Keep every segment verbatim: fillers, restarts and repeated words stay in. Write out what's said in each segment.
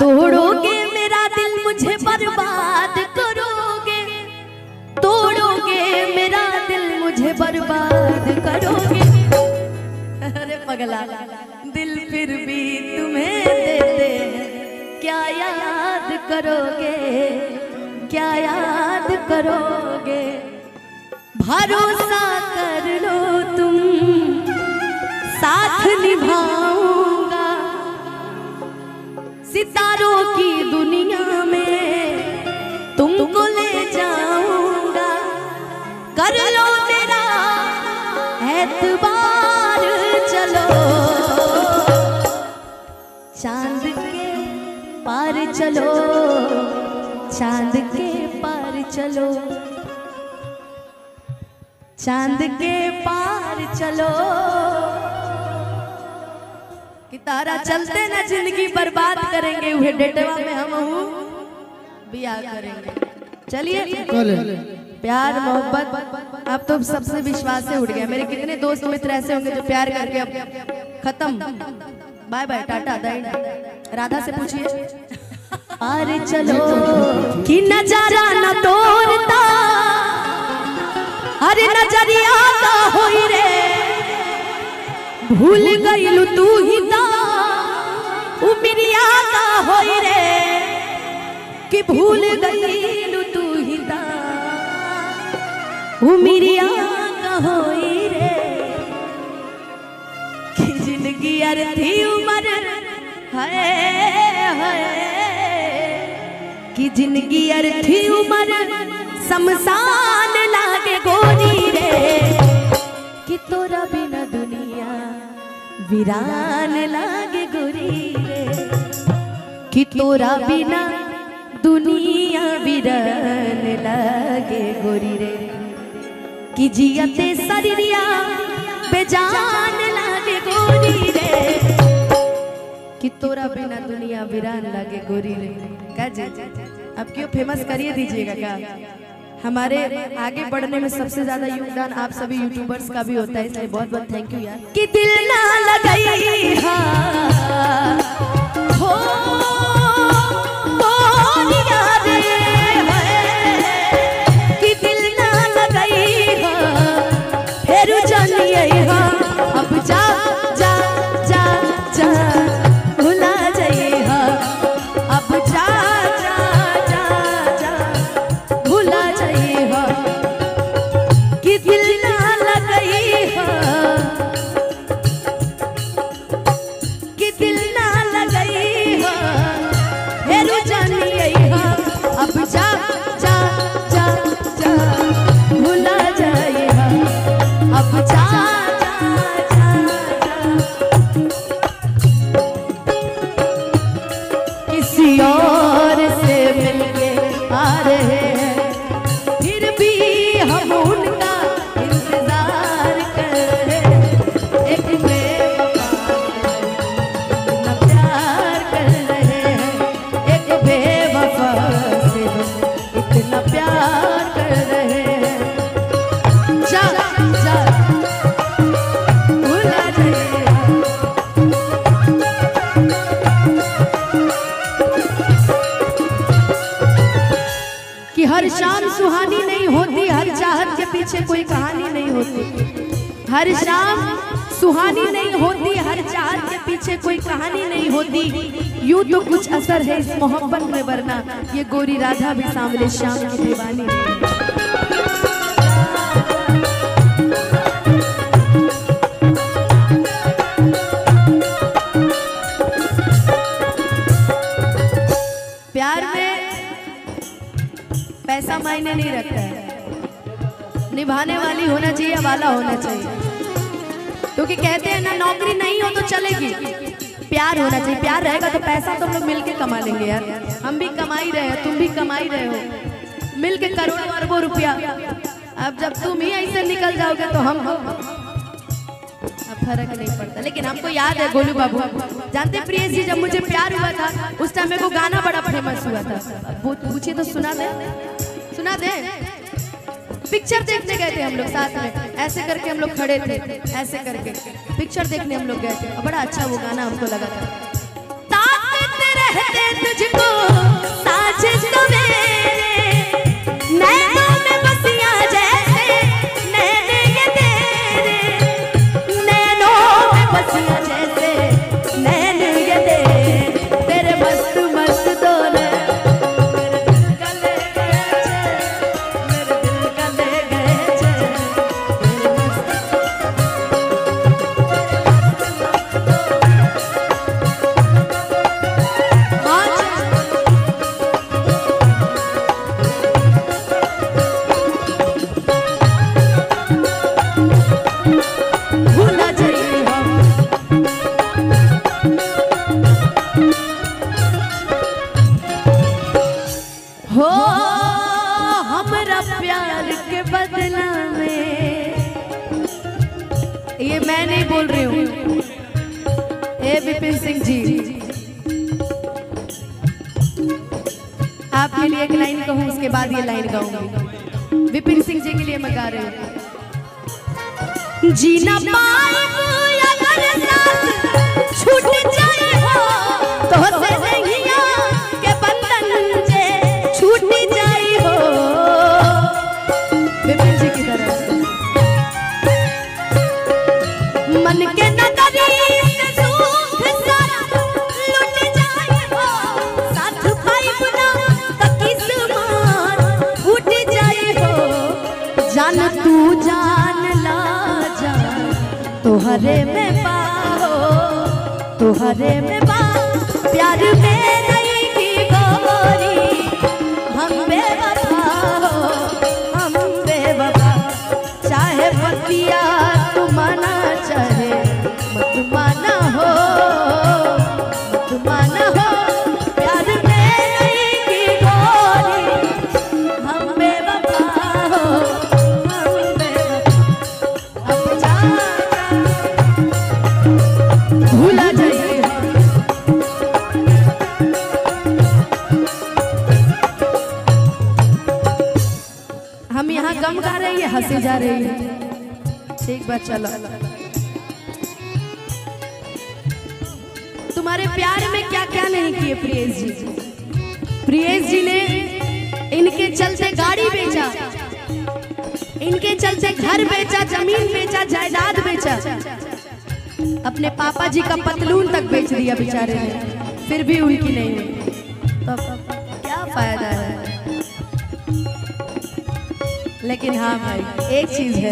तोड़ोगे मेरा दिल मुझे बर्बाद करोगे, तोड़ोगे मेरा दिल मुझे बर्बाद करोगे। अरे पगला दिल फिर भी तुम्हें देते हैं, क्या याद करोगे, क्या याद करोगे। भरोसा कर लो तुम साथ निभाओ, सितारों की दुनिया में तुमको ले जाऊंगा। कर लो मेरा एतबार, चलो चांद के पार, चलो चांद के पार, चलो चांद के पार, चलो कि तारा चलते न जिंदगी बर्बाद करेंगे, उहे डेटवा में हम हूँ ब्याह करेंगे। चलिए प्यार मोहब्बत आप तो सबसे विश्वास से उठ गया। मेरे कितने दोस्त मित्र ऐसे होंगे जो प्यार करके अब खत्म, बाय बाय टाटा दाई। राधा से पूछिए अरे चलो कि नजारा न तोड़ता, अरे नजरिया का होई रे भूल गई लू तू ही ना उमिरिया का होई रे, कि भूल गई लू तू ही ना उमिरिया का होई रे। कि जिंदगी अर थी उम्र है, कि जिंदगी अर थी उम्र शमशान लागे गोरी रे, कि तोरा बिना दुनिया वीरान लागे गोरी रे, कि तोरा बिना दुनिया वीरान लागे गोरी रे। कि जियते शरीरिया बेजान लागे गोरी रे, कि तोरा बिना दुनिया वीरान लागे गोरी रे। क्या जी अब क्यों फेमस करिए दीजिएगा। क्या हमारे आगे बढ़ने में सबसे ज्यादा योगदान आप सभी यूट्यूबर्स का भी होता है, इसलिए बहुत बहुत थैंक यू यार। कि दिल ना लगाई हो तोड़िया रे, कि दिल ना लगाई हो फिर जानिए हो, अब जा जा जा जा भुला जाइए हो, अब जा कोई कहानी नहीं होती, हर शाम सुहानी नहीं होती, हर चाहत के पीछे कोई कहानी नहीं होती। यूं तो कुछ असर है इस मोहब्बत में, वरना ये गोरी राधा भी सांवले शाम की दीवानी है। प्यार में पैसा मायने नहीं रखता है, निभाने वाली होना चाहिए, वाला होना चाहिए। क्योंकि कहते हैं ना नौकरी नहीं हो तो चलेगी, प्यार होना चाहिए। प्यार रहेगा तो पैसा तो हम लोग मिल के कमा लेंगे यार। हम भी कमाई रहे हैं, तुम भी कमाई रहे हो, मिल के करोड़ों अरबों रुपया। अब जब तुम ही ऐसे निकल जाओगे तो हम अब फर्क नहीं पड़ता। लेकिन हमको याद है गोलू बाबू, जानते प्रियेश जी जब मुझे प्यार हुआ था उस टाइम मेरे को गाना बड़ा फेमस हुआ था, वो पूछिए तो सुना दे, सुना दे। पिक्चर देखने गए थे हम लोग साथ में, ऐसे करके हम लोग खड़े थे, ऐसे करके पिक्चर देखने हम लोग गए थे। बड़ा अच्छा वो गाना हमको लगा था। ताकत रहते ये मैं नहीं बोल रही हूँ, ए विपिन सिंह जी, आपके लिए एक लाइन कहूँ, उसके बाद ये लाइन गाऊंगी। विपिन सिंह जी के लिए मैं गा रही हूँ। जीना पाए अगर रात छूट जाए हो तो संगिया के बंधन से छूट जाए हो। विपिन जी की तरफ मन के जान तू जान ला जा तुहरे में पाओ तुहरे में पाओ प्यार में नहीं की गोरी हम बेवफा हो हम बेवफा चाहे बतिया तुम्हारा चाहे मत माना हो मत माना हो प्यार में नहीं की गोरी हम बेवफा हो हम बेवफा अब जान भूला जाए हम यहाँ गम गा रहे हैं हंसी जा रही है। ठीक बात चलो तुम्हारे प्यार में क्या क्या नहीं किए प्रियेश जी। प्रियेश जी ने इनके चलते गाड़ी बेचा, इनके चलते घर बेचा, जमीन बेचा, जायदाद बेचा, अपने पापा जी का पतलून तक बेच दिया बेचारे ने, फिर भी उनकी नहीं हुई तो क्या फायदा है। लेकिन हाँ भाई एक चीज है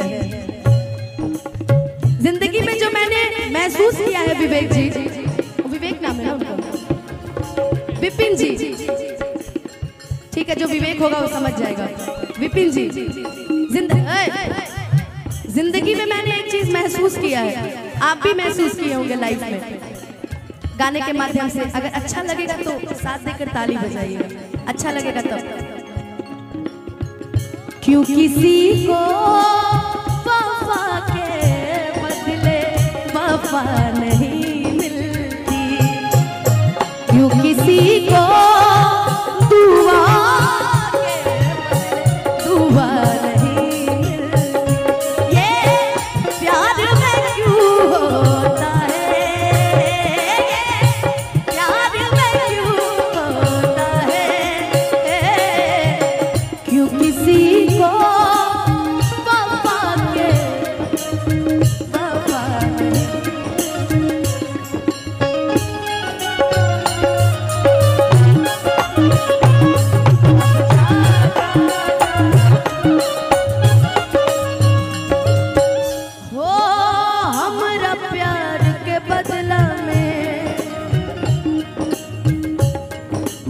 जिंदगी में जो मैंने महसूस किया है विवेक जी, विवेक नाम है उनका, विपिन जी, ठीक है जो विवेक होगा वो समझ जाएगा। विपिन जी जिंदगी जिंदगी में मैंने एक चीज महसूस किया है, आप भी महसूस किए होंगे लाइफ में। गाने के माध्यम से अगर अच्छा लगेगा तो साथ देकर ताली बजाइएगा, अच्छा लगेगा तब। क्यों किसी को वफा नहीं मिलती, क्यों किसी को दुआ के दुआ नहीं मिलती, ये प्यार में क्यों होता है, प्यार में क्यों होता है, क्यों किसी को वफा के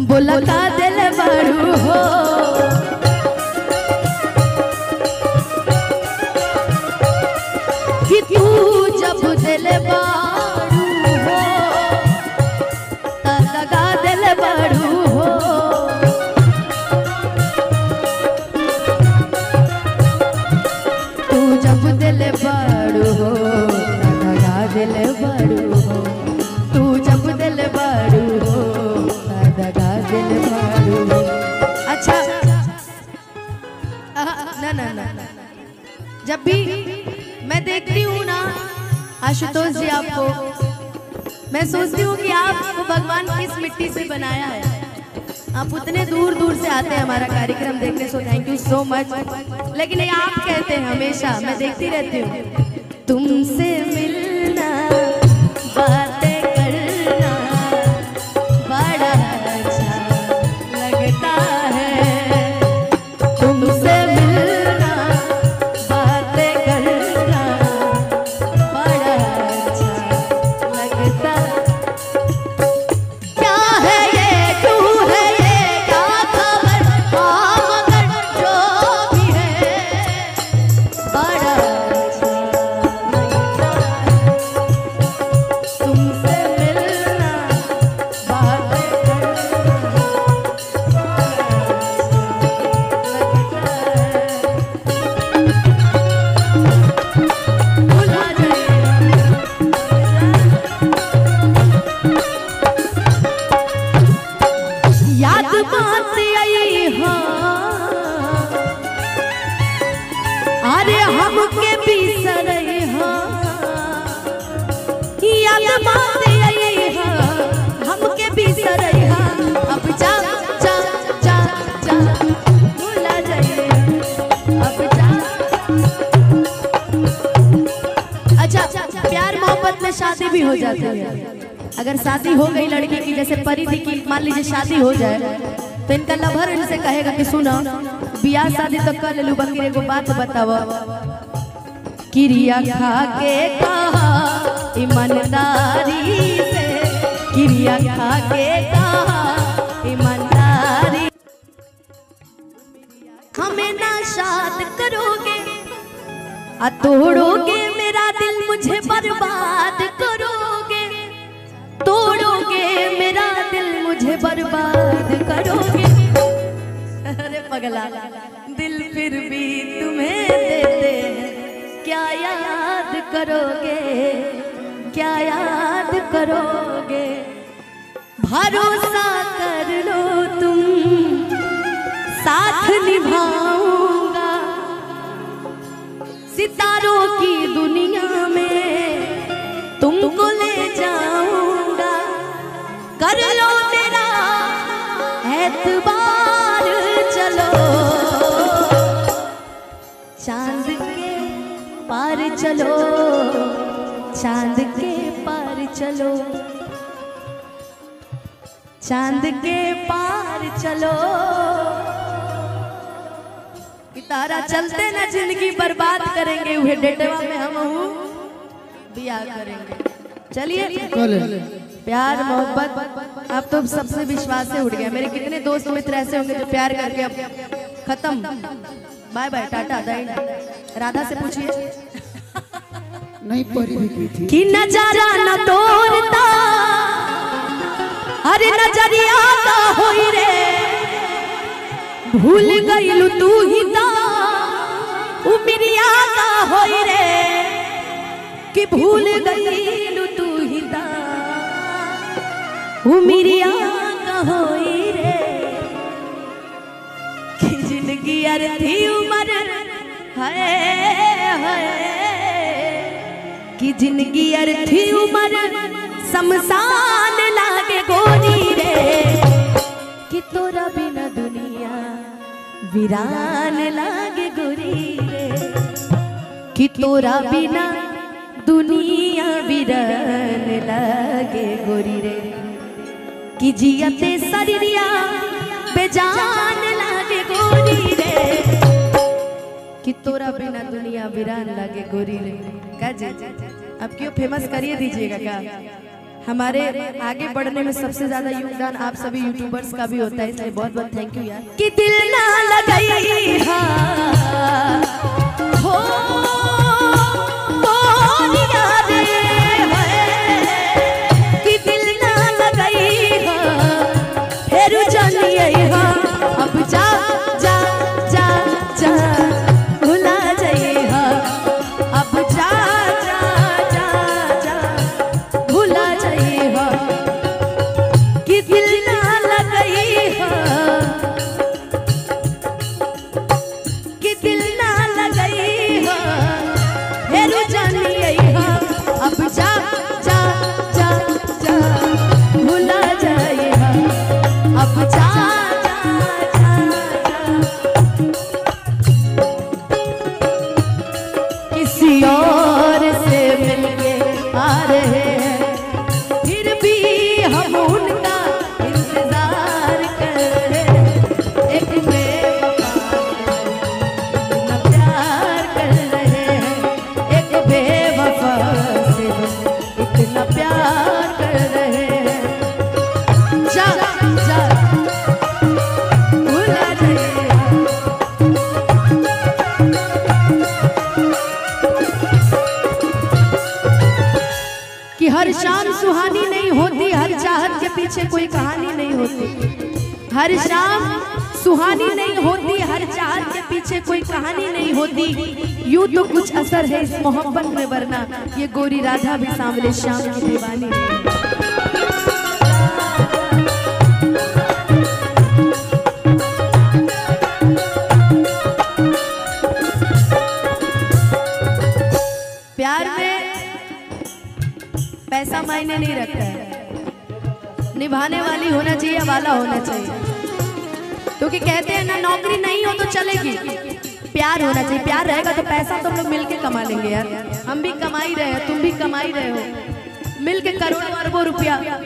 बोला दिल बड़ू हो कि तू जब दिल बड़ू हो तगा दिल बड़ू हो तू जब दिल बड़ू हो तगा दिल बड़ू हो तू जब दिल बड़ू हो तगा दिल बड़ू हो। अच्छा ना ना ना जब भी मैं देखती हूँ ना आशुतोष जी आपको, मैं सोचती हूँ कि आपको भगवान किस मिट्टी से बनाया है। आप उतने दूर दूर से आते हैं हमारा कार्यक्रम देखने, so thank you so much. लेकिन ये आप कहते हैं हमेशा, मैं देखती रहती हूँ, तुमसे मिलना बातें करना बड़ा अच्छा लगता है, तुमसे मिलना बातें करना बड़ा अच्छा लगता है। अरे हम के बिसर हा, याद बात आई हा, हम के बिसर हा, अब जा जा जा जा भूला जाए, अब जा। अच्छा, प्यार मोहब्बत में शादी भी हो जाती है। अगर शादी हो गई लड़की की, जैसे परिधि की मान लीजिए शादी हो जाए, तो इनका लवर इनसे कहेगा कि सुनो बियाह शादी तो कर लू, बकरी एगो बात बताओ, किरिया खा के कहा ईमानदारी से, किरिया खा के कहा ईमानदारी, हमें ना शाद करोगे आ तोड़ोगे मेरा दिल, मुझे बर्बाद करोगे, तोड़ोगे मेरा दिल, मुझे बर्बाद करोगे। अरे पगला दिल फिर भी तुम्हें देते हैं, क्या याद करोगे, क्या याद करोगे, भरोसा कर लो तुम साथ निभाऊंगा, सितारों की दुनिया में तुमको ले जाऊंगा, कर लो मेरा एतबार, चलो चांद के पार, चलो चांद के पार, चलो चांद के पार, चलो कि तारा चलते ना जिंदगी बर्बाद करेंगे, वह डेटवा में हम हूँ बिया करेंगे। चलिए, प्यार मोहब्बत अब तो सबसे विश्वास से उठ गया। मेरे कितने दोस्त मित्र ऐसे होंगे जो प्यार करके अब खत्म, बाय बाय टाटा दाइन। राधा से पूछिए नहीं परी कि नजारा न तोड़ता, अरे नजरिया का होई रे, भूल गई तू ही ता उमरिया का होई रे, कि भूल गई उमिरिया कहोई रे, कि जिंदगी यार थी उम्र है, कि जिंदगी यार थी उम्र शमशान लागे गोरी रे, कि तोरा बिना दुनिया वीरान लागे गोरी रे, कि तोरा बिना दुनिया वीरान लागे गोरी रे, कि जियते शरीरिया बेजान लागे गोरी रे, कि तोरा बिना दुनिया वीरान लागे गोरी रे। क्या जी अब क्यों फेमस करिए दीजिएगा, क्या हमारे आगे बढ़ने में सबसे ज्यादा योगदान आप सभी यूट्यूबर्स का भी होता है, इसलिए बहुत बहुत थैंक यू यार। कि दिल ना लगाई हो दिल ना लगाई हो। कि हर शाम सुहानी नहीं होती, हर चाहत के पीछे कोई कहानी नहीं होती। हर शाम सुहानी नहीं होती, हर चाहत के पीछे कोई कहानी नहीं होती। यूं तो कुछ असर है इस मोहब्बत में, वरना ये गोरी राधा भी सामने शाम की दीवानी है। पैसा मायने नहीं रखता है, निभाने वाली होना चाहिए, वाला होना चाहिए। क्योंकि कहते हैं ना, नौकरी नहीं हो तो चलेगी, प्यार होना चाहिए। प्यार रहेगा तो पैसा तो हम लोग मिलके कमा लेंगे यार। हम भी कमा ही रहे हैं, तुम भी कमा ही रहे हो, मिलके करोड़ों अरबों रुपया